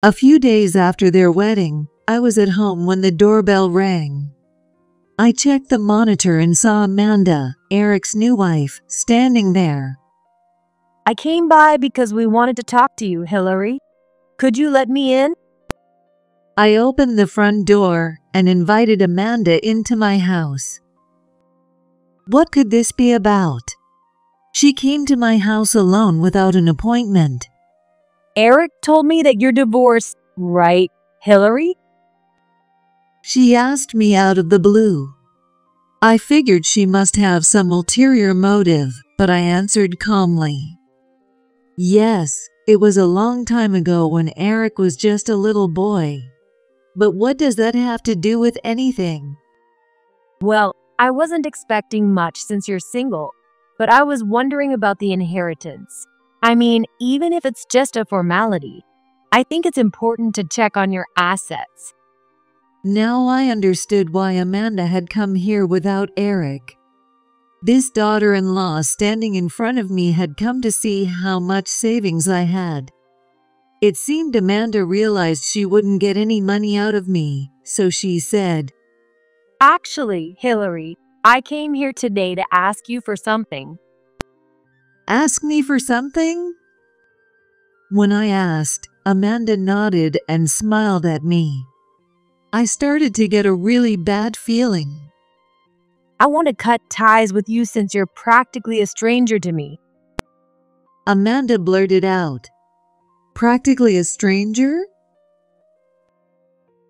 A few days after their wedding, I was at home when the doorbell rang. I checked the monitor and saw Amanda, Eric's new wife, standing there. I came by because we wanted to talk to you, Hillary. Could you let me in? I opened the front door and invited Amanda into my house. What could this be about? She came to my house alone without an appointment. Eric told me that you're divorced, right, Hillary? She asked me out of the blue. I figured she must have some ulterior motive, but I answered calmly. Yes, it was a long time ago when Eric was just a little boy. But what does that have to do with anything? Well, I wasn't expecting much since you're single, but I was wondering about the inheritance. I mean, even if it's just a formality, I think it's important to check on your assets. Now I understood why Amanda had come here without Eric. This daughter-in-law standing in front of me had come to see how much savings I had. It seemed Amanda realized she wouldn't get any money out of me, so she said, "Actually, Hillary, I came here today to ask you for something." "Ask me for something?" When I asked, Amanda nodded and smiled at me. I started to get a really bad feeling. I want to cut ties with you since you're practically a stranger to me. Amanda blurted out, "Practically a stranger?"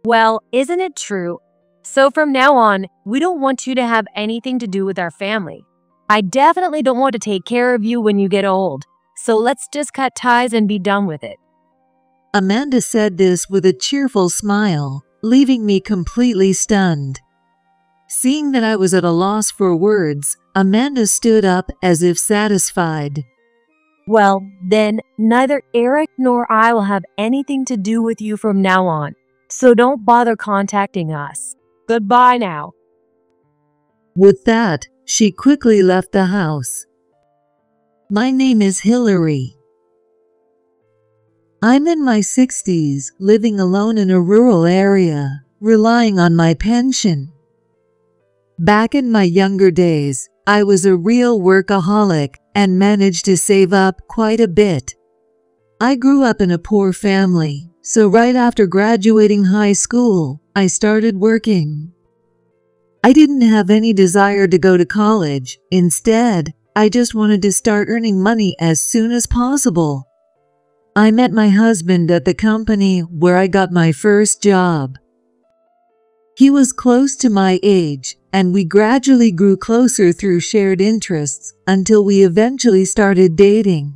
Well, isn't it true? So from now on, we don't want you to have anything to do with our family. I definitely don't want to take care of you when you get old. So let's just cut ties and be done with it. Amanda said this with a cheerful smile, leaving me completely stunned. Seeing that I was at a loss for words, Amanda stood up as if satisfied. Well, then, neither Eric nor I will have anything to do with you from now on, so don't bother contacting us. Goodbye now. With that, she quickly left the house. My name is Hillary. I'm in my 60s, living alone in a rural area, relying on my pension. Back in my younger days, I was a real workaholic and managed to save up quite a bit. I grew up in a poor family, so right after graduating high school, I started working. I didn't have any desire to go to college. Instead, I just wanted to start earning money as soon as possible. I met my husband at the company where I got my first job. He was close to my age, and we gradually grew closer through shared interests until we eventually started dating.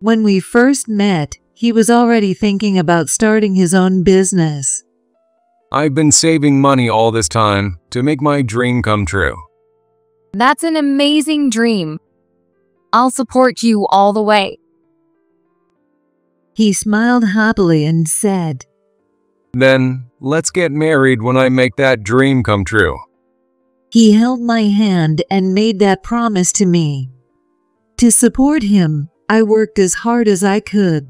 When we first met, he was already thinking about starting his own business. I've been saving money all this time to make my dream come true. That's an amazing dream. I'll support you all the way. He smiled happily and said, Then, let's get married when I make that dream come true. He held my hand and made that promise to me. To support him, I worked as hard as I could.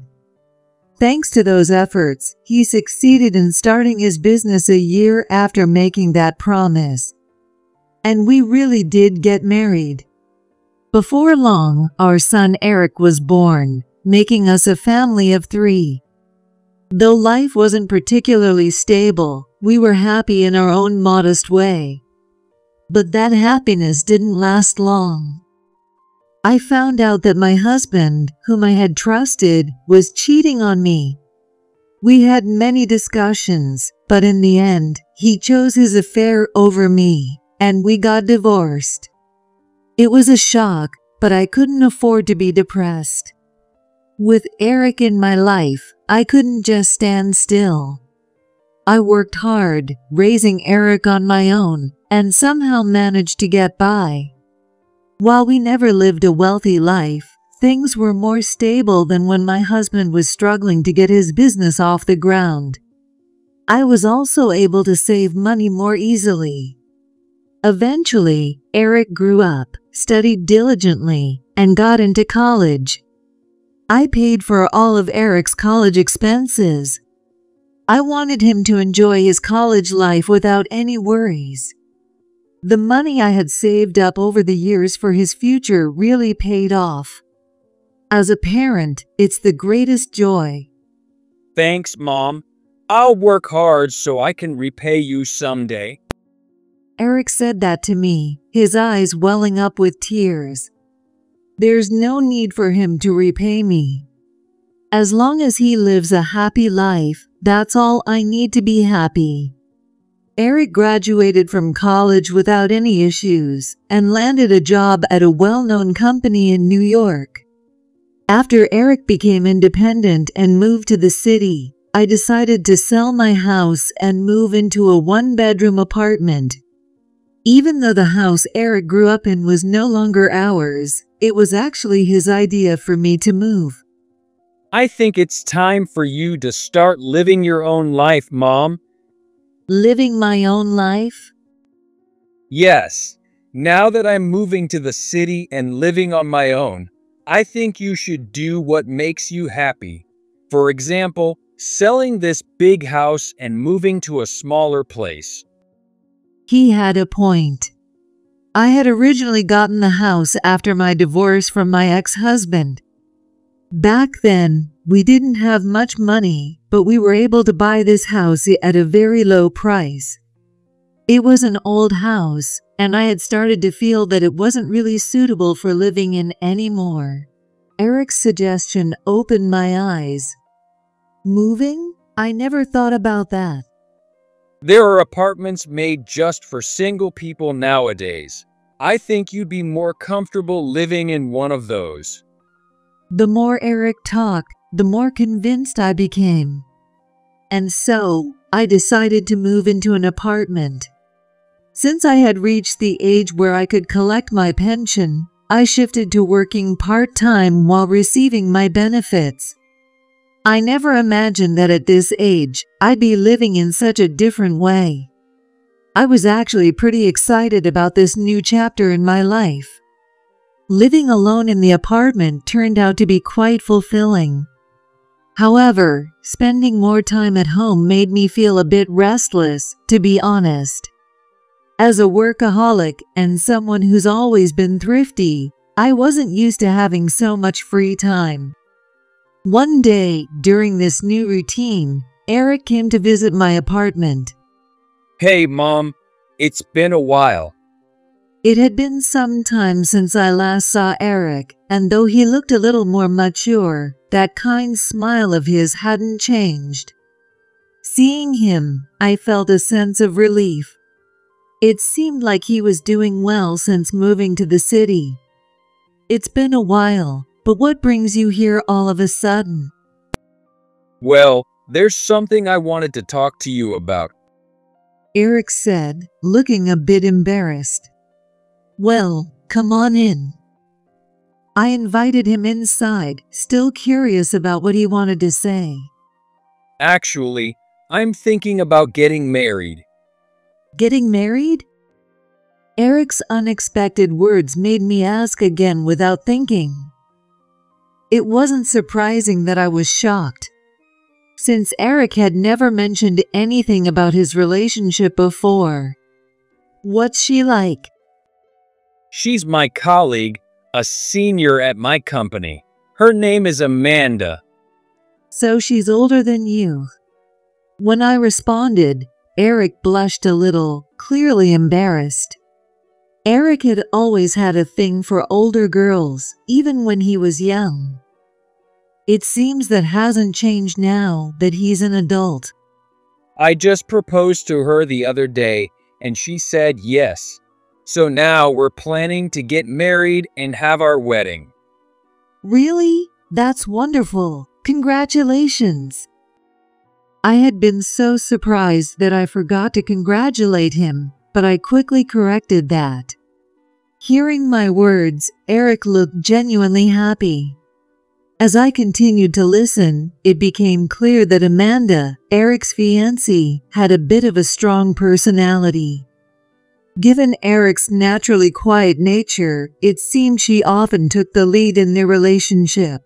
Thanks to those efforts, he succeeded in starting his business a year after making that promise. And we really did get married. Before long, our son Eric was born, making us a family of 3. Though life wasn't particularly stable, we were happy in our own modest way. But that happiness didn't last long. I found out that my husband, whom I had trusted, was cheating on me. We had many discussions, but in the end, he chose his affair over me, and we got divorced. It was a shock, but I couldn't afford to be depressed. With Eric in my life, I couldn't just stand still. I worked hard, raising Eric on my own, and somehow managed to get by. While we never lived a wealthy life, things were more stable than when my husband was struggling to get his business off the ground. I was also able to save money more easily. Eventually, Eric grew up, studied diligently, and got into college. I paid for all of Eric's college expenses. I wanted him to enjoy his college life without any worries. The money I had saved up over the years for his future really paid off. As a parent, it's the greatest joy. Thanks, Mom. I'll work hard so I can repay you someday. Eric said that to me, his eyes welling up with tears. There's no need for him to repay me. As long as he lives a happy life, that's all I need to be happy. Eric graduated from college without any issues and landed a job at a well-known company in New York. After Eric became independent and moved to the city, I decided to sell my house and move into a one-bedroom apartment. Even though the house Eric grew up in was no longer ours, it was actually his idea for me to move. I think it's time for you to start living your own life, Mom. Living my own life? Yes. Now that I'm moving to the city and living on my own, I think you should do what makes you happy. For example, selling this big house and moving to a smaller place. He had a point. I had originally gotten the house after my divorce from my ex-husband. Back then, we didn't have much money, but we were able to buy this house at a very low price. It was an old house, and I had started to feel that it wasn't really suitable for living in anymore. Eric's suggestion opened my eyes. Moving? I never thought about that. There are apartments made just for single people nowadays. I think you'd be more comfortable living in one of those. The more Eric talked, the more convinced I became. And so, I decided to move into an apartment. Since I had reached the age where I could collect my pension, I shifted to working part-time while receiving my benefits. I never imagined that at this age, I'd be living in such a different way. I was actually pretty excited about this new chapter in my life. Living alone in the apartment turned out to be quite fulfilling. However, spending more time at home made me feel a bit restless, to be honest. As a workaholic and someone who's always been thrifty, I wasn't used to having so much free time. One day, during this new routine, Eric came to visit my apartment. Hey, Mom. It's been a while. It had been some time since I last saw Eric, and though he looked a little more mature, that kind smile of his hadn't changed. Seeing him, I felt a sense of relief. It seemed like he was doing well since moving to the city. It's been a while, but what brings you here all of a sudden? Well, there's something I wanted to talk to you about, Eric said, looking a bit embarrassed. Well, come on in. I invited him inside, still curious about what he wanted to say. Actually, I'm thinking about getting married. Getting married? Eric's unexpected words made me ask again without thinking. It wasn't surprising that I was shocked. Since Eric had never mentioned anything about his relationship before. What's she like? She's my colleague, a senior at my company. Her name is Amanda. So she's older than you. When I responded, Eric blushed a little, clearly embarrassed. Eric had always had a thing for older girls, even when he was young. It seems that hasn't changed now that he's an adult. I just proposed to her the other day, and she said yes. So now we're planning to get married and have our wedding. Really? That's wonderful. Congratulations. I had been so surprised that I forgot to congratulate him, but I quickly corrected that. Hearing my words, Eric looked genuinely happy. As I continued to listen, it became clear that Amanda, Eric's fiancée, had a bit of a strong personality. Given Eric's naturally quiet nature, it seemed she often took the lead in their relationship.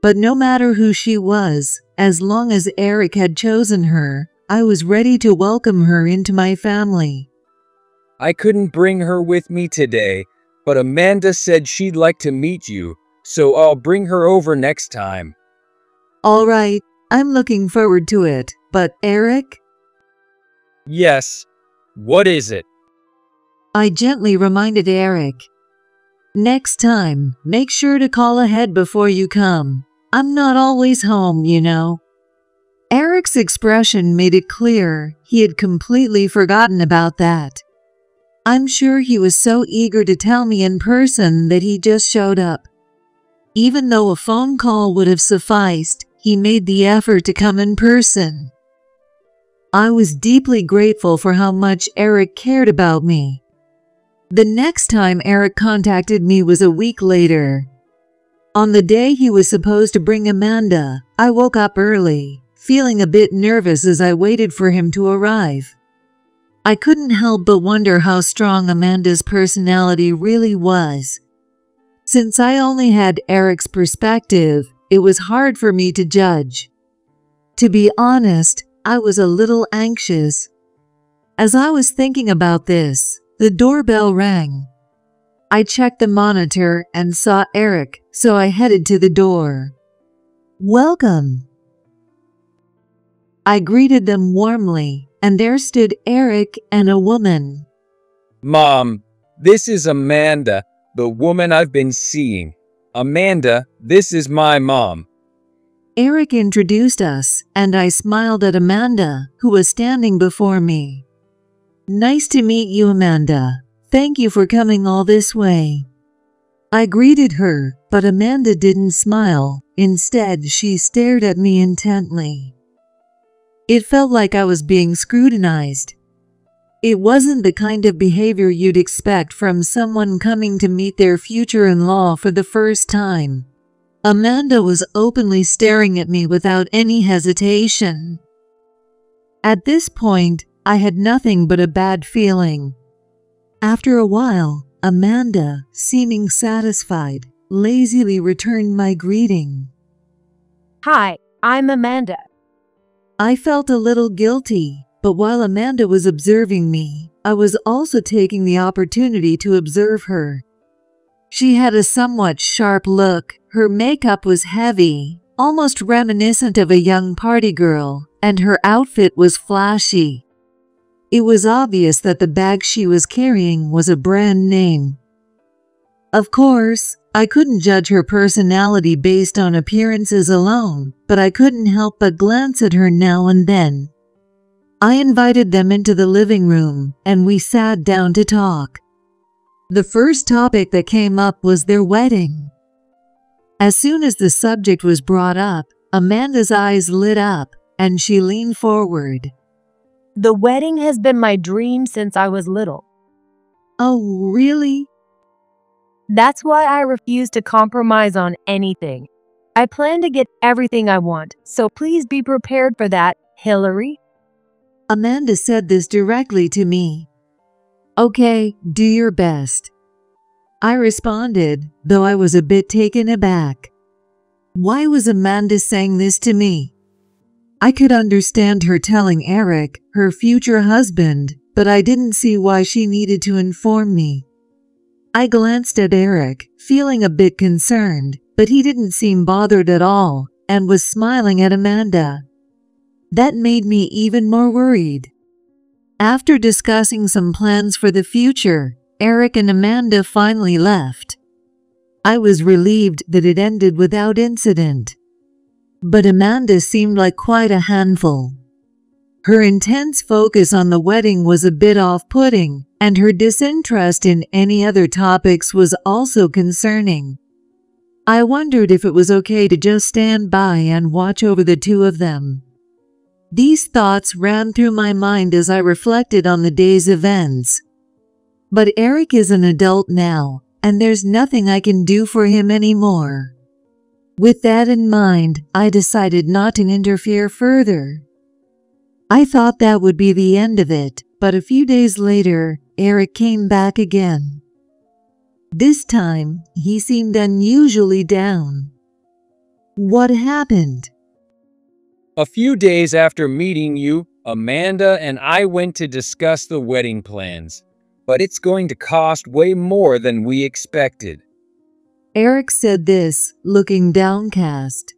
But no matter who she was, as long as Eric had chosen her, I was ready to welcome her into my family. I couldn't bring her with me today, but Amanda said she'd like to meet you, so I'll bring her over next time. All right, I'm looking forward to it, but Eric? Yes. What is it? I gently reminded Eric. Next time, make sure to call ahead before you come. I'm not always home, you know. Eric's expression made it clear he had completely forgotten about that. I'm sure he was so eager to tell me in person that he just showed up. Even though a phone call would have sufficed, he made the effort to come in person. I was deeply grateful for how much Eric cared about me. The next time Eric contacted me was a week later. On the day he was supposed to bring Amanda, I woke up early, feeling a bit nervous as I waited for him to arrive. I couldn't help but wonder how strong Amanda's personality really was. Since I only had Eric's perspective, it was hard for me to judge. To be honest, I was a little anxious. As I was thinking about this, the doorbell rang. I checked the monitor and saw Eric, so I headed to the door. Welcome. I greeted them warmly. And there stood Eric and a woman. Mom, this is Amanda, the woman I've been seeing. Amanda, this is my mom. Eric introduced us, and I smiled at Amanda, who was standing before me. Nice to meet you, Amanda. Thank you for coming all this way. I greeted her, but Amanda didn't smile. Instead, she stared at me intently. It felt like I was being scrutinized. It wasn't the kind of behavior you'd expect from someone coming to meet their future-in-law for the first time. Amanda was openly staring at me without any hesitation. At this point, I had nothing but a bad feeling. After a while, Amanda, seeming satisfied, lazily returned my greeting. Hi, I'm Amanda. I felt a little guilty, but while Amanda was observing me, I was also taking the opportunity to observe her. She had a somewhat sharp look, her makeup was heavy, almost reminiscent of a young party girl, and her outfit was flashy. It was obvious that the bag she was carrying was a brand name. Of course, I couldn't judge her personality based on appearances alone, but I couldn't help but glance at her now and then. I invited them into the living room, and we sat down to talk. The first topic that came up was their wedding. As soon as the subject was brought up, Amanda's eyes lit up, and she leaned forward. The wedding has been my dream since I was little. Oh, really? That's why I refuse to compromise on anything. I plan to get everything I want, so please be prepared for that, Hillary. Amanda said this directly to me. Okay, do your best. I responded, though I was a bit taken aback. Why was Amanda saying this to me? I could understand her telling Eric, her future husband, but I didn't see why she needed to inform me. I glanced at Eric, feeling a bit concerned, but he didn't seem bothered at all, and was smiling at Amanda. That made me even more worried. After discussing some plans for the future, Eric and Amanda finally left. I was relieved that it ended without incident. But Amanda seemed like quite a handful. Her intense focus on the wedding was a bit off-putting, and her disinterest in any other topics was also concerning. I wondered if it was okay to just stand by and watch over the two of them. These thoughts ran through my mind as I reflected on the day's events. But Eric is an adult now, and there's nothing I can do for him anymore. With that in mind, I decided not to interfere further. I thought that would be the end of it, but a few days later, Eric came back again. This time, he seemed unusually down. What happened? A few days after meeting you, Amanda and I went to discuss the wedding plans, but it's going to cost way more than we expected. Eric said this, looking downcast.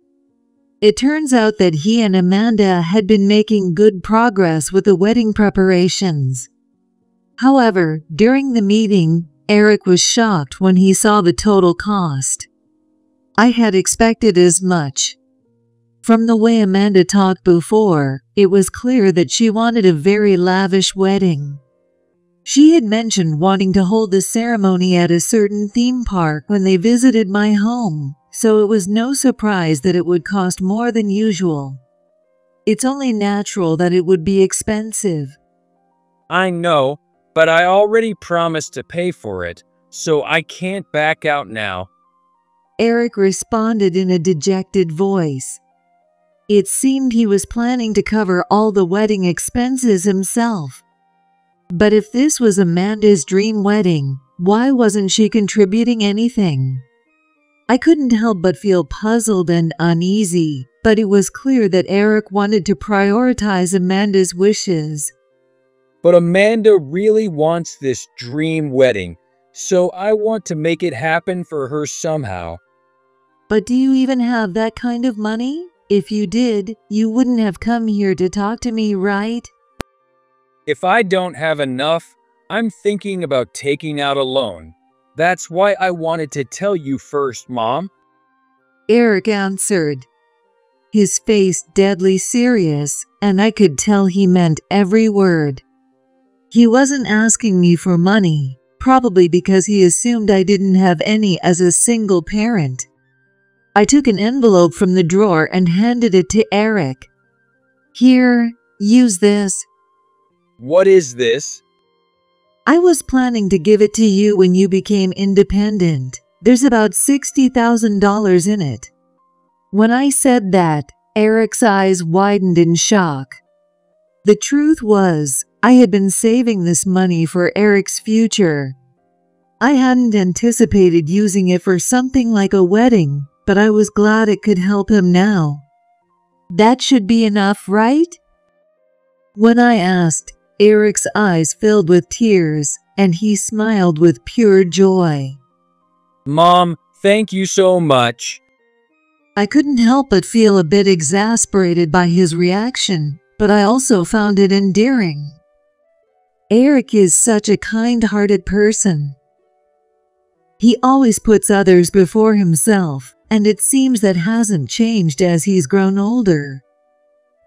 It turns out that he and Amanda had been making good progress with the wedding preparations. However, during the meeting, Eric was shocked when he saw the total cost. I had expected as much. From the way Amanda talked before, it was clear that she wanted a very lavish wedding. She had mentioned wanting to hold the ceremony at a certain theme park when they visited my home, so it was no surprise that it would cost more than usual. It's only natural that it would be expensive. I know, but I already promised to pay for it, so I can't back out now. Eric responded in a dejected voice. It seemed he was planning to cover all the wedding expenses himself. But if this was Amanda's dream wedding, why wasn't she contributing anything? I couldn't help but feel puzzled and uneasy, but it was clear that Eric wanted to prioritize Amanda's wishes. But Amanda really wants this dream wedding, so I want to make it happen for her somehow. But do you even have that kind of money? If you did, you wouldn't have come here to talk to me, right? If I don't have enough, I'm thinking about taking out a loan. That's why I wanted to tell you first, Mom. Eric answered, his face deadly serious, and I could tell he meant every word. He wasn't asking me for money, probably because he assumed I didn't have any as a single parent. I took an envelope from the drawer and handed it to Eric. Here, use this. What is this? I was planning to give it to you when you became independent. There's about $60,000 in it. When I said that, Eric's eyes widened in shock. The truth was, I had been saving this money for Eric's future. I hadn't anticipated using it for something like a wedding, but I was glad it could help him now. That should be enough, right? When I asked, Eric's eyes filled with tears, and he smiled with pure joy. Mom, thank you so much. I couldn't help but feel a bit exasperated by his reaction, but I also found it endearing. Eric is such a kind-hearted person. He always puts others before himself, and it seems that hasn't changed as he's grown older.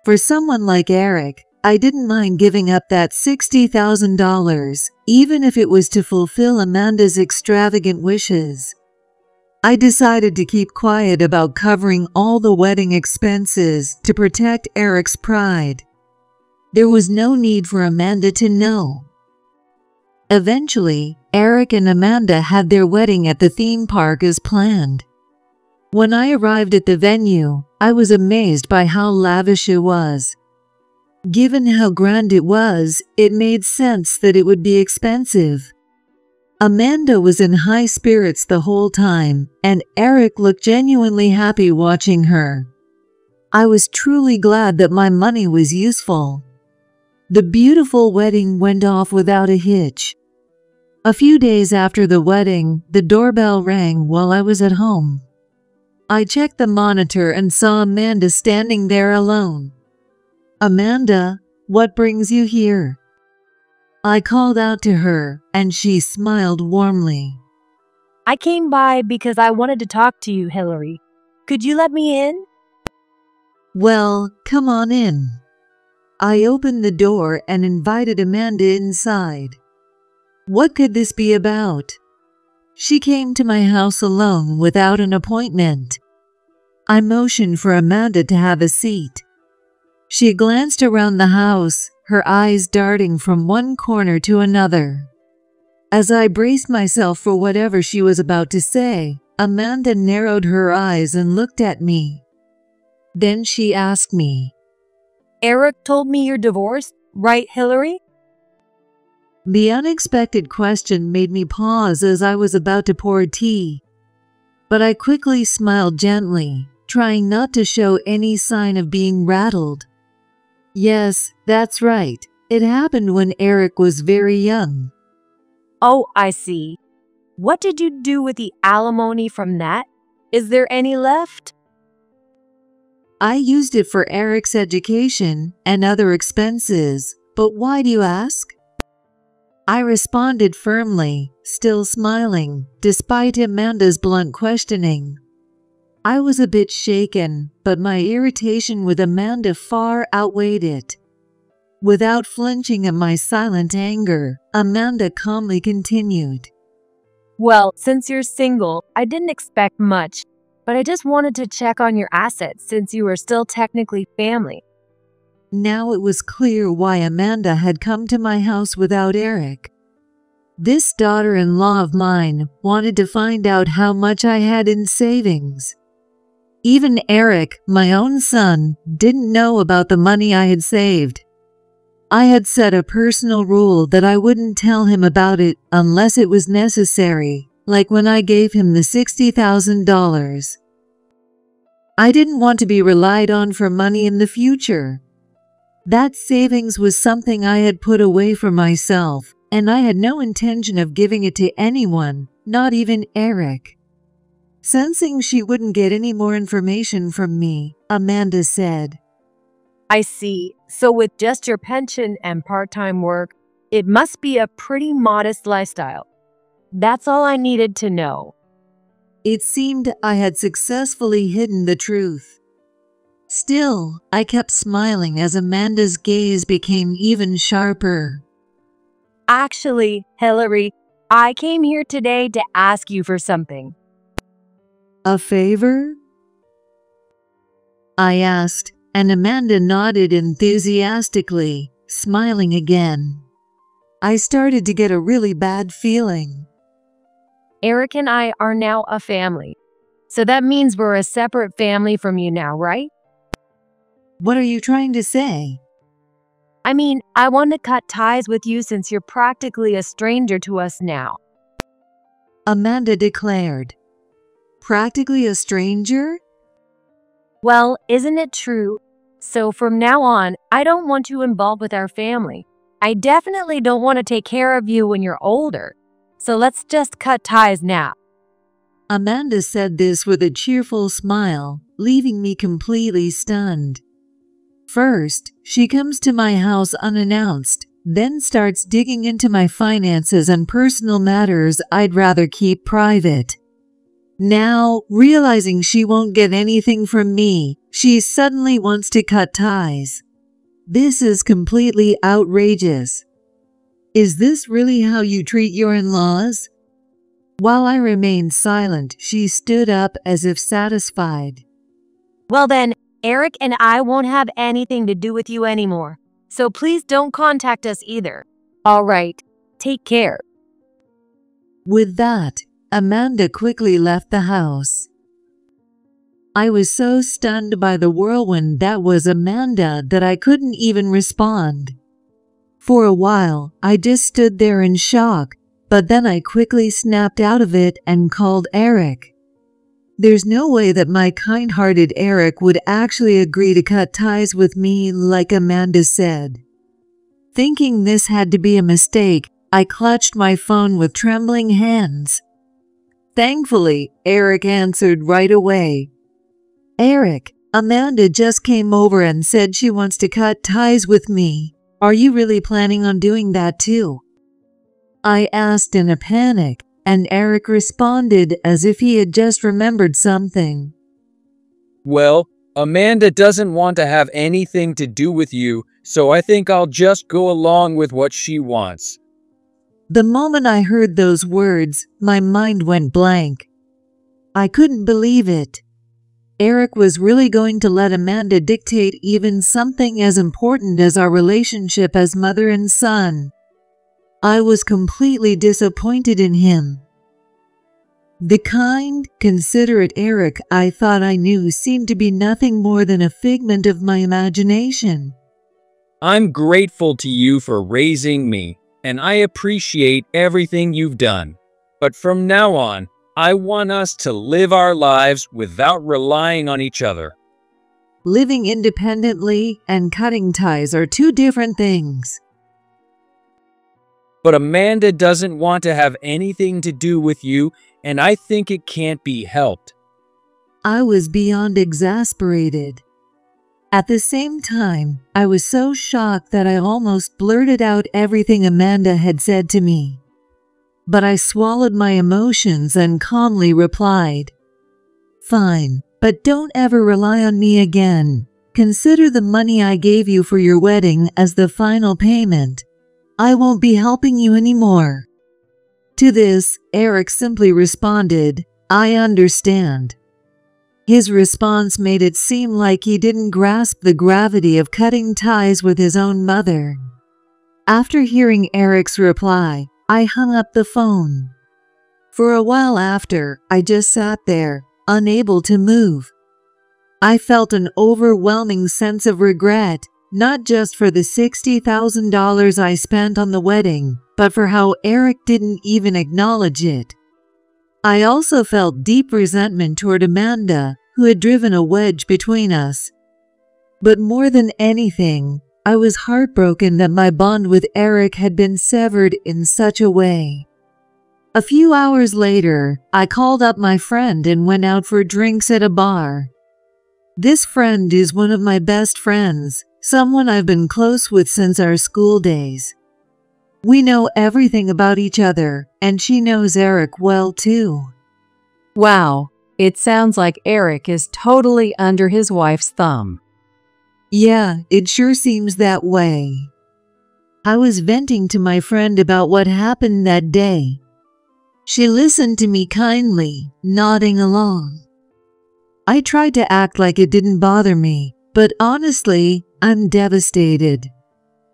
For someone like Eric, I didn't mind giving up that $60,000, even if it was to fulfill Amanda's extravagant wishes. I decided to keep quiet about covering all the wedding expenses to protect Eric's pride. There was no need for Amanda to know. Eventually, Eric and Amanda had their wedding at the theme park as planned. When I arrived at the venue, I was amazed by how lavish it was. Given how grand it was, it made sense that it would be expensive. Amanda was in high spirits the whole time, and Eric looked genuinely happy watching her. I was truly glad that my money was useful. The beautiful wedding went off without a hitch. A few days after the wedding, the doorbell rang while I was at home. I checked the monitor and saw Amanda standing there alone. Amanda, what brings you here? I called out to her, and she smiled warmly. I came by because I wanted to talk to you, Hillary. Could you let me in? Well, come on in. I opened the door and invited Amanda inside. What could this be about? She came to my house alone without an appointment. I motioned for Amanda to have a seat. She glanced around the house, her eyes darting from one corner to another. As I braced myself for whatever she was about to say, Amanda narrowed her eyes and looked at me. Then she asked me, Eric told me you're divorced, right, Hillary? The unexpected question made me pause as I was about to pour tea, but I quickly smiled gently, trying not to show any sign of being rattled. Yes, that's right. It happened when Eric was very young. Oh, I see. What did you do with the alimony from that? Is there any left? I used it for Eric's education and other expenses, but why do you ask? I responded firmly, still smiling, despite Amanda's blunt questioning. I was a bit shaken, but my irritation with Amanda far outweighed it. Without flinching at my silent anger, Amanda calmly continued. Well, since you're single, I didn't expect much, but I just wanted to check on your assets since you were still technically family. Now it was clear why Amanda had come to my house without Eric. This daughter-in-law of mine wanted to find out how much I had in savings. Even Eric, my own son, didn't know about the money I had saved. I had set a personal rule that I wouldn't tell him about it unless it was necessary, like when I gave him the $60,000. I didn't want to be relied on for money in the future. That savings was something I had put away for myself, and I had no intention of giving it to anyone, not even Eric. Sensing she wouldn't get any more information from me, Amanda said, I see. So with just your pension and part-time work, it must be a pretty modest lifestyle. That's all I needed to know. It seemed I had successfully hidden the truth. Still, I kept smiling as Amanda's gaze became even sharper. Actually, Hillary, I came here today to ask you for something. A favor? I asked, and Amanda nodded enthusiastically, smiling again. I started to get a really bad feeling. Eric and I are now a family. So that means we're a separate family from you now, right? What are you trying to say? I mean, I want to cut ties with you since you're practically a stranger to us now. Amanda declared. Practically a stranger? Well, isn't it true? So from now on, I don't want you involved with our family. I definitely don't want to take care of you when you're older. So let's just cut ties now. Amanda said this with a cheerful smile, leaving me completely stunned. First, she comes to my house unannounced, then starts digging into my finances and personal matters I'd rather keep private. Now, realizing she won't get anything from me, she suddenly wants to cut ties. This is completely outrageous. Is this really how you treat your in-laws? While I remained silent, she stood up as if satisfied. Well then, Eric and I won't have anything to do with you anymore. So please don't contact us either. All right, take care. With that, Amanda quickly left the house. I was so stunned by the whirlwind that was Amanda that I couldn't even respond. For a while, I just stood there in shock, but then I quickly snapped out of it and called Eric. There's no way that my kind-hearted Eric would actually agree to cut ties with me like Amanda said. Thinking this had to be a mistake, I clutched my phone with trembling hands. Thankfully, Eric answered right away. Eric, Amanda just came over and said she wants to cut ties with me. Are you really planning on doing that too? I asked in a panic. And Eric responded as if he had just remembered something. Well, Amanda doesn't want to have anything to do with you, so I think I'll just go along with what she wants. The moment I heard those words, my mind went blank. I couldn't believe it. Eric was really going to let Amanda dictate even something as important as our relationship as mother and son. I was completely disappointed in him. The kind, considerate Eric I thought I knew seemed to be nothing more than a figment of my imagination. I'm grateful to you for raising me, and I appreciate everything you've done. But from now on, I want us to live our lives without relying on each other. Living independently and cutting ties are two different things. But Amanda doesn't want to have anything to do with you, and I think it can't be helped. I was beyond exasperated. At the same time, I was so shocked that I almost blurted out everything Amanda had said to me. But I swallowed my emotions and calmly replied, "Fine, but don't ever rely on me again. Consider the money I gave you for your wedding as the final payment. I won't be helping you anymore." To this, Eric simply responded, "I understand." His response made it seem like he didn't grasp the gravity of cutting ties with his own mother. After hearing Eric's reply, I hung up the phone. For a while after, I just sat there, unable to move. I felt an overwhelming sense of regret, not just for the $60,000 I spent on the wedding, but for how Eric didn't even acknowledge it. I also felt deep resentment toward Amanda, who had driven a wedge between us. But more than anything, I was heartbroken that my bond with Eric had been severed in such a way. A few hours later, I called up my friend and went out for drinks at a bar. This friend is one of my best friends, someone I've been close with since our school days. We know everything about each other, and she knows Eric well too. Wow, it sounds like Eric is totally under his wife's thumb. Yeah, it sure seems that way. I was venting to my friend about what happened that day. She listened to me kindly, nodding along. I tried to act like it didn't bother me, but honestly, I'm devastated.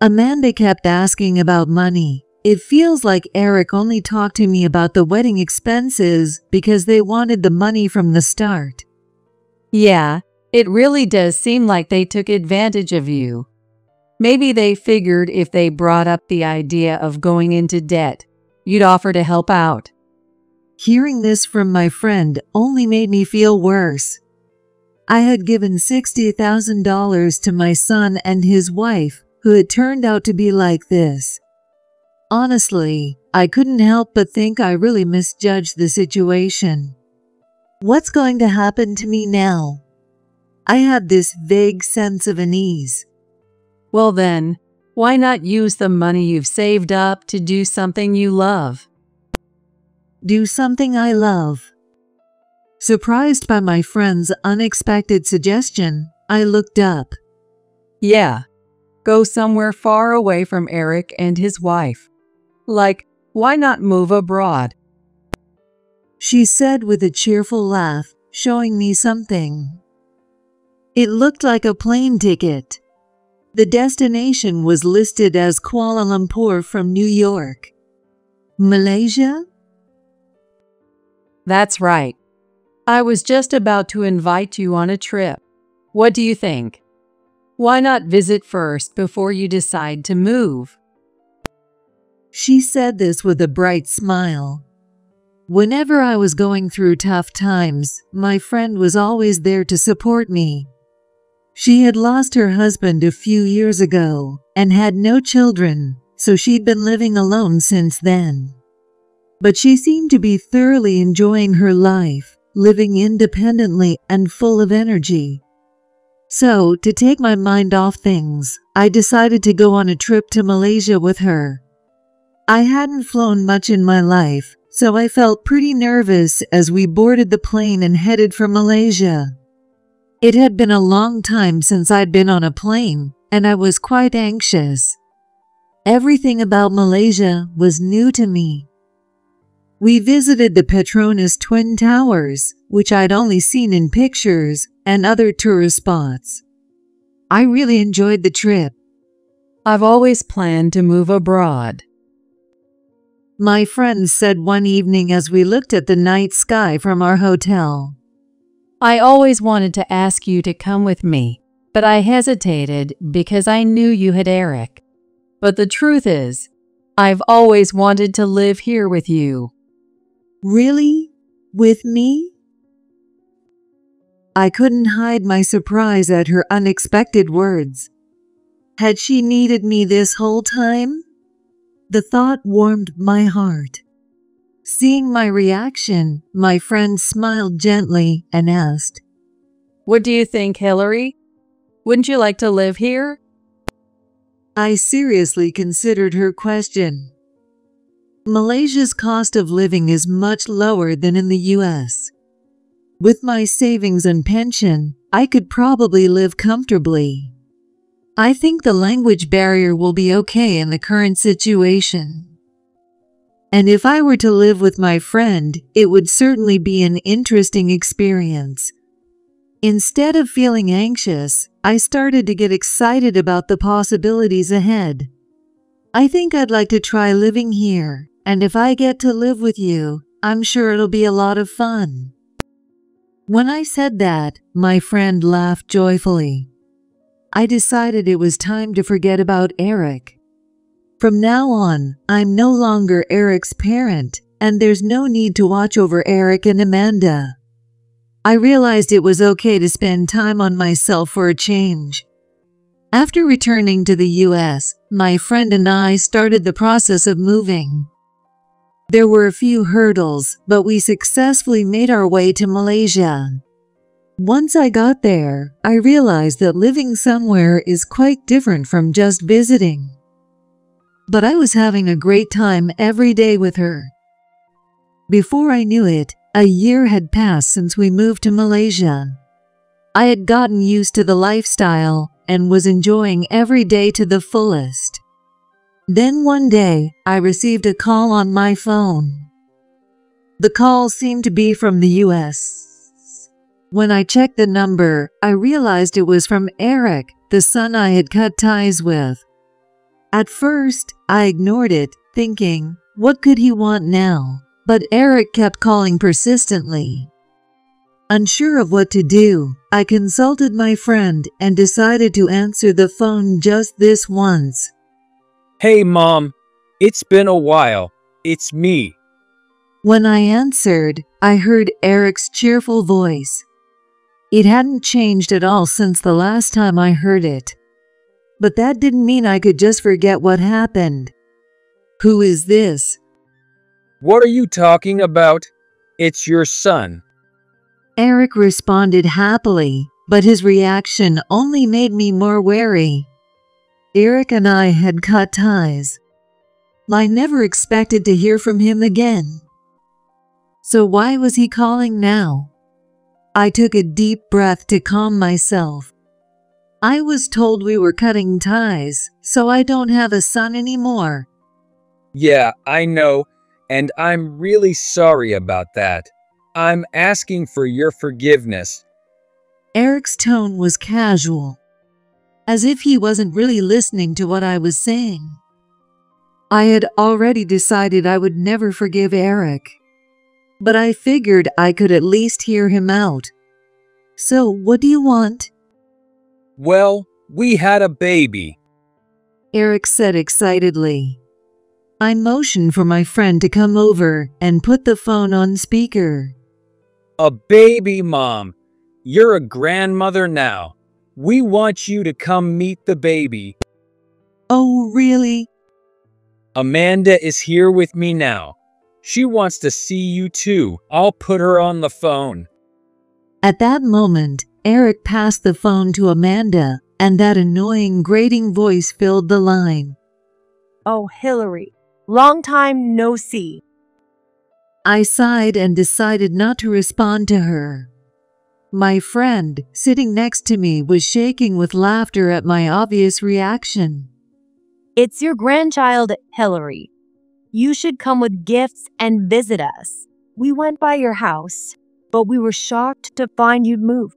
Amanda kept asking about money. It feels like Eric only talked to me about the wedding expenses because they wanted the money from the start. Yeah, it really does seem like they took advantage of you. Maybe they figured if they brought up the idea of going into debt, you'd offer to help out. Hearing this from my friend only made me feel worse. I had given $60,000 to my son and his wife, who had turned out to be like this. Honestly, I couldn't help but think I really misjudged the situation. What's going to happen to me now? I had this vague sense of unease. Well then, why not use the money you've saved up to do something you love? Do something I love. Surprised by my friend's unexpected suggestion, I looked up. Yeah. Go somewhere far away from Eric and his wife. Like, why not move abroad? She said with a cheerful laugh, showing me something. It looked like a plane ticket. The destination was listed as Kuala Lumpur from New York. Malaysia? That's right. I was just about to invite you on a trip. What do you think? Why not visit first before you decide to move? She said this with a bright smile. Whenever I was going through tough times, my friend was always there to support me. She had lost her husband a few years ago and had no children, so she'd been living alone since then. But she seemed to be thoroughly enjoying her life, living independently and full of energy. So, to take my mind off things, I decided to go on a trip to Malaysia with her. I hadn't flown much in my life, so I felt pretty nervous as we boarded the plane and headed for Malaysia. It had been a long time since I'd been on a plane, and I was quite anxious. Everything about Malaysia was new to me. We visited the Petronas Twin Towers, which I'd only seen in pictures, and other tourist spots. I really enjoyed the trip. I've always planned to move abroad, my friend said one evening as we looked at the night sky from our hotel. I always wanted to ask you to come with me, but I hesitated because I knew you had Eric. But the truth is, I've always wanted to live here with you. Really? With me? I couldn't hide my surprise at her unexpected words. Had she needed me this whole time? The thought warmed my heart. Seeing my reaction, my friend smiled gently and asked, "What do you think, Hillary? Wouldn't you like to live here?" I seriously considered her question. Malaysia's cost of living is much lower than in the US. With my savings and pension, I could probably live comfortably. I think the language barrier will be okay in the current situation. And if I were to live with my friend, it would certainly be an interesting experience. Instead of feeling anxious, I started to get excited about the possibilities ahead. I think I'd like to try living here, and if I get to live with you, I'm sure it'll be a lot of fun. When I said that, my friend laughed joyfully. I decided it was time to forget about Eric. From now on, I'm no longer Eric's parent, and there's no need to watch over Eric and Amanda. I realized it was okay to spend time on myself for a change. After returning to the US, my friend and I started the process of moving. There were a few hurdles, but we successfully made our way to Malaysia. Once I got there, I realized that living somewhere is quite different from just visiting. But I was having a great time every day with her. Before I knew it, a year had passed since we moved to Malaysia. I had gotten used to the lifestyle and was enjoying every day to the fullest. Then one day, I received a call on my phone. The call seemed to be from the US. When I checked the number, I realized it was from Eric, the son I had cut ties with. At first, I ignored it, thinking, what could he want now? But Eric kept calling persistently. Unsure of what to do, I consulted my friend and decided to answer the phone just this once. "Hey, Mom. It's been a while. It's me." When I answered, I heard Eric's cheerful voice. It hadn't changed at all since the last time I heard it. But that didn't mean I could just forget what happened. "Who is this?" "What are you talking about? It's your son." Eric responded happily, but his reaction only made me more wary. Eric and I had cut ties. I never expected to hear from him again. So why was he calling now? I took a deep breath to calm myself. I was told we were cutting ties, so I don't have a son anymore. "Yeah, I know, and I'm really sorry about that. I'm asking for your forgiveness." Eric's tone was casual, as if he wasn't really listening to what I was saying. I had already decided I would never forgive Eric. But I figured I could at least hear him out. "So, what do you want?" "Well, we had a baby," Eric said excitedly. I motioned for my friend to come over and put the phone on speaker. "A baby, Mom. You're a grandmother now. We want you to come meet the baby." "Oh, really?" "Amanda is here with me now. She wants to see you too. I'll put her on the phone." At that moment, Eric passed the phone to Amanda, and that annoying grating voice filled the line. "Oh, Hillary. Long time no see." I sighed and decided not to respond to her. My friend, sitting next to me, was shaking with laughter at my obvious reaction. "It's your grandchild, Hillary. You should come with gifts and visit us. We went by your house, but we were shocked to find you'd moved."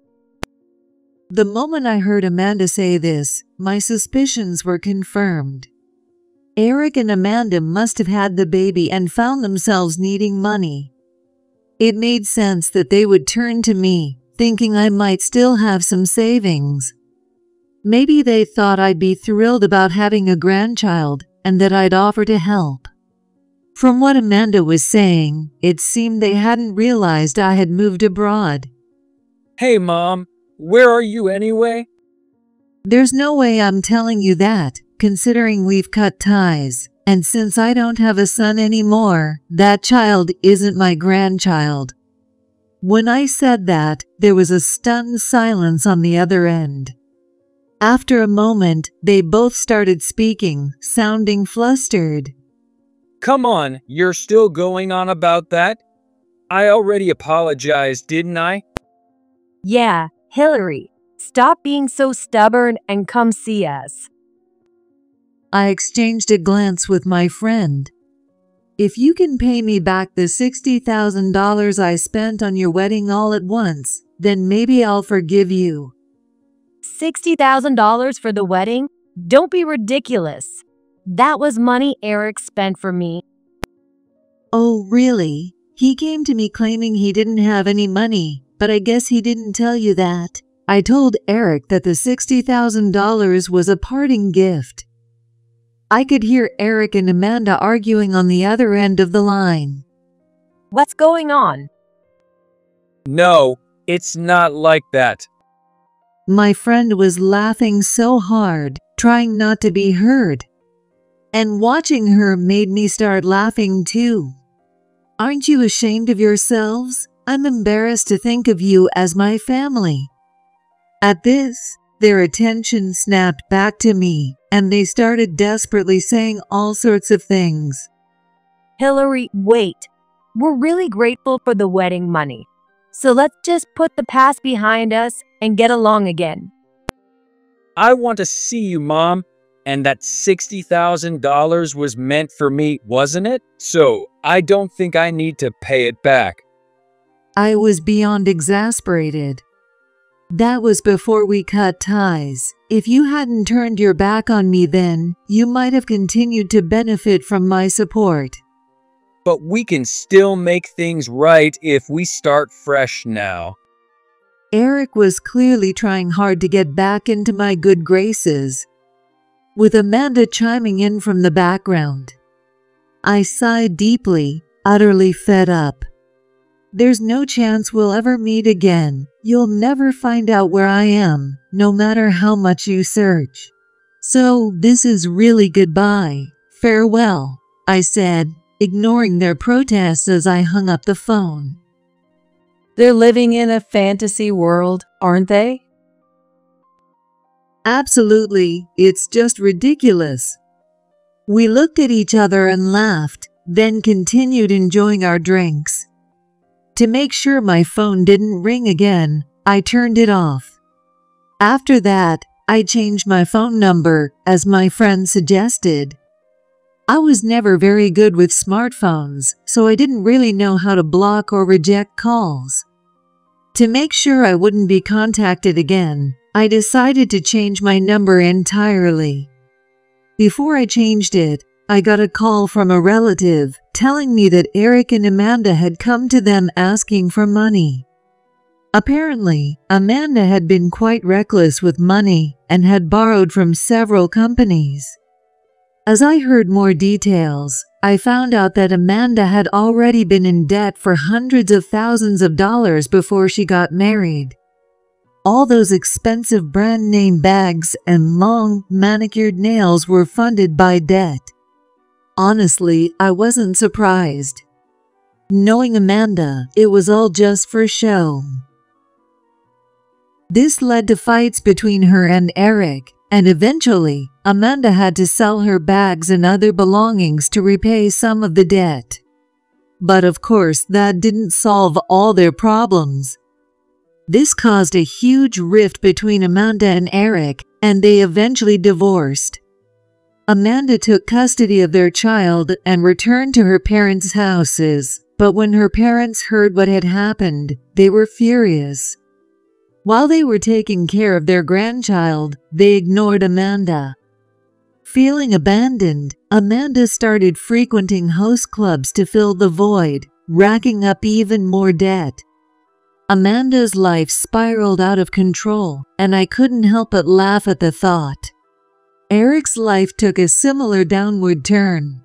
The moment I heard Amanda say this, my suspicions were confirmed. Eric and Amanda must have had the baby and found themselves needing money. It made sense that they would turn to me, thinking I might still have some savings. Maybe they thought I'd be thrilled about having a grandchild and that I'd offer to help. From what Amanda was saying, it seemed they hadn't realized I had moved abroad. Hey, Mom, where are you anyway? There's no way I'm telling you that, considering we've cut ties, and since I don't have a son anymore, that child isn't my grandchild. When I said that, there was a stunned silence on the other end. After a moment, they both started speaking, sounding flustered. Come on, you're still going on about that? I already apologized, didn't I? Yeah, Hillary, stop being so stubborn and come see us. I exchanged a glance with my friend. If you can pay me back the $60,000 I spent on your wedding all at once, then maybe I'll forgive you. $60,000 for the wedding? Don't be ridiculous. That was money Eric spent for me. Oh, really? He came to me claiming he didn't have any money, but I guess he didn't tell you that. I told Eric that the $60,000 was a parting gift. I could hear Eric and Amanda arguing on the other end of the line. What's going on? No, it's not like that. My friend was laughing so hard, trying not to be heard. And watching her made me start laughing too. Aren't you ashamed of yourselves? I'm embarrassed to think of you as my family. At this, their attention snapped back to me, and they started desperately saying all sorts of things. Hillary, wait. We're really grateful for the wedding money. So let's just put the past behind us and get along again. I want to see you, Mom. And that $60,000 was meant for me, wasn't it? So I don't think I need to pay it back. I was beyond exasperated. That was before we cut ties. If you hadn't turned your back on me then, you might have continued to benefit from my support. But we can still make things right if we start fresh now. Eric was clearly trying hard to get back into my good graces, with Amanda chiming in from the background. I sighed deeply, utterly fed up. There's no chance we'll ever meet again. You'll never find out where I am, no matter how much you search. So this is really goodbye, farewell, I said, ignoring their protests as I hung up the phone. They're living in a fantasy world, aren't they? Absolutely, it's just ridiculous. We looked at each other and laughed, then continued enjoying our drinks. To make sure my phone didn't ring again, I turned it off. After that, I changed my phone number, as my friend suggested. I was never very good with smartphones, so I didn't really know how to block or reject calls. To make sure I wouldn't be contacted again, I decided to change my number entirely. Before I changed it, I got a call from a relative telling me that Eric and Amanda had come to them asking for money. Apparently, Amanda had been quite reckless with money and had borrowed from several companies. As I heard more details, I found out that Amanda had already been in debt for hundreds of thousands of dollars before she got married. All those expensive brand-name bags and long, manicured nails were funded by debt. Honestly, I wasn't surprised. Knowing Amanda, it was all just for show. This led to fights between her and Eric, and eventually, Amanda had to sell her bags and other belongings to repay some of the debt. But of course, that didn't solve all their problems. This caused a huge rift between Amanda and Eric, and they eventually divorced. Amanda took custody of their child and returned to her parents' houses, but when her parents heard what had happened, they were furious. While they were taking care of their grandchild, they ignored Amanda. Feeling abandoned, Amanda started frequenting host clubs to fill the void, racking up even more debt. Amanda's life spiraled out of control, and I couldn't help but laugh at the thought. Eric's life took a similar downward turn.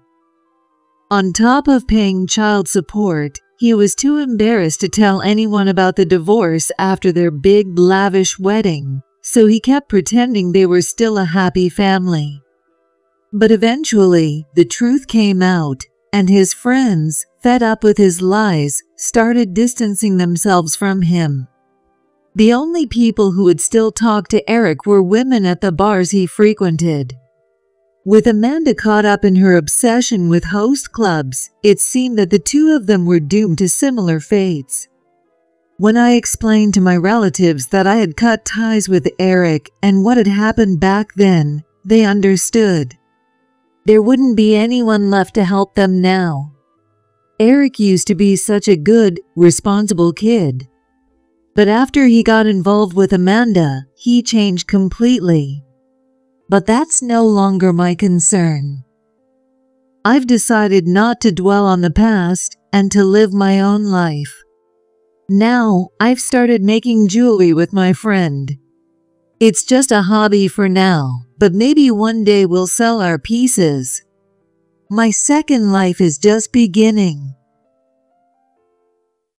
On top of paying child support, he was too embarrassed to tell anyone about the divorce after their big, lavish wedding, so he kept pretending they were still a happy family. But eventually, the truth came out, and his friends, fed up with his lies, started distancing themselves from him. The only people who would still talk to Eric were women at the bars he frequented. With Amanda caught up in her obsession with host clubs, it seemed that the two of them were doomed to similar fates. When I explained to my relatives that I had cut ties with Eric and what had happened back then, they understood. There wouldn't be anyone left to help them now. Eric used to be such a good, responsible kid. But after he got involved with Amanda, he changed completely. But that's no longer my concern. I've decided not to dwell on the past and to live my own life. Now, I've started making jewelry with my friend. It's just a hobby for now, but maybe one day we'll sell our pieces. My second life is just beginning.